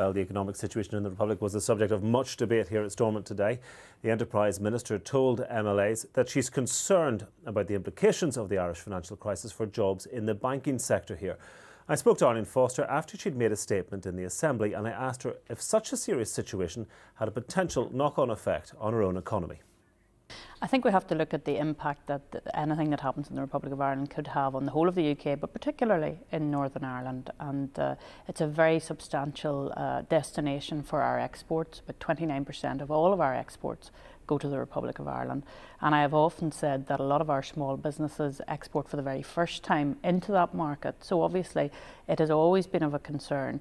While the economic situation in the Republic was the subject of much debate here at Stormont today, the Enterprise Minister told MLAs that she's concerned about the implications of the Irish financial crisis for jobs in the banking sector here. I spoke to Arlene Foster after she'd made a statement in the Assembly, and I asked her if such a serious situation had a potential knock-on effect on her own economy. I think we have to look at the impact that anything that happens in the Republic of Ireland could have on the whole of the UK, but particularly in Northern Ireland. And it's a very substantial destination for our exports, but 29% of all of our exports go to the Republic of Ireland. And I have often said that a lot of our small businesses export for the very first time into that market. So obviously it has always been of a concern.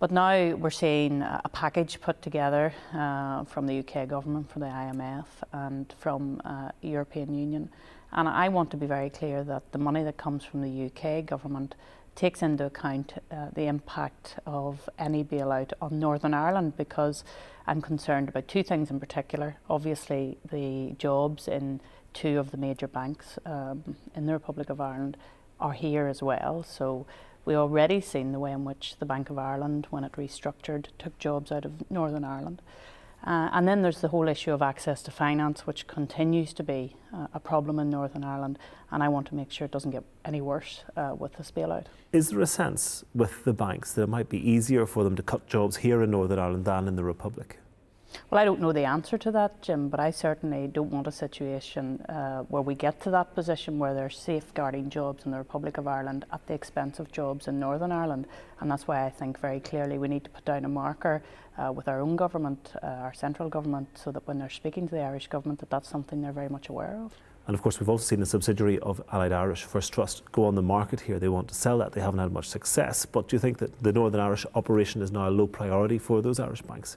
But now we're seeing a package put together from the UK government, from the IMF and from European Union. And I want to be very clear that the money that comes from the UK government takes into account the impact of any bailout on Northern Ireland, because I'm concerned about two things in particular. Obviously, the jobs in two of the major banks in the Republic of Ireland are here as well. So we've already seen the way in which the Bank of Ireland, when it restructured, took jobs out of Northern Ireland. And then there's the whole issue of access to finance, which continues to be a problem in Northern Ireland, and I want to make sure it doesn't get any worse with this bailout. Is there a sense with the banks that it might be easier for them to cut jobs here in Northern Ireland than in the Republic? Well, I don't know the answer to that, Jim, but I certainly don't want a situation where we get to that position where they're safeguarding jobs in the Republic of Ireland at the expense of jobs in Northern Ireland. And that's why I think very clearly we need to put down a marker with our own government, our central government, so that when they're speaking to the Irish government, that that's something they're very much aware of. And of course, we've also seen a subsidiary of Allied Irish First Trust go on the market here. They want to sell that. They haven't had much success. But do you think that the Northern Irish operation is now a low priority for those Irish banks?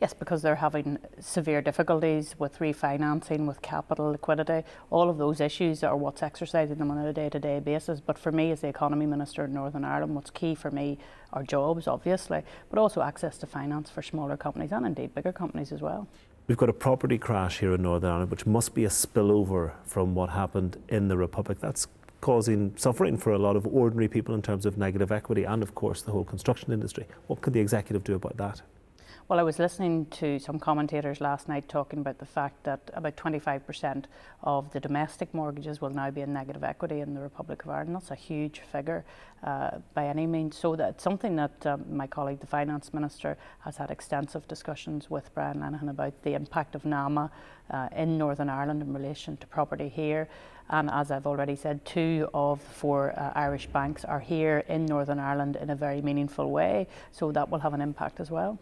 Yes, because they're having severe difficulties with refinancing, with capital liquidity. All of those issues are what's exercising them on a day-to-day basis. But for me, as the Economy Minister in Northern Ireland, what's key for me are jobs, obviously, but also access to finance for smaller companies and indeed bigger companies as well. We've got a property crash here in Northern Ireland, which must be a spillover from what happened in the Republic. That's causing suffering for a lot of ordinary people in terms of negative equity and, of course, the whole construction industry. What could the executive do about that? Well, I was listening to some commentators last night talking about the fact that about 25% of the domestic mortgages will now be in negative equity in the Republic of Ireland. That's a huge figure by any means. So that's something that my colleague, the Finance Minister, has had extensive discussions with Brian Lenihan about the impact of NAMA in Northern Ireland in relation to property here. And as I've already said, two of the four Irish banks are here in Northern Ireland in a very meaningful way. So that will have an impact as well.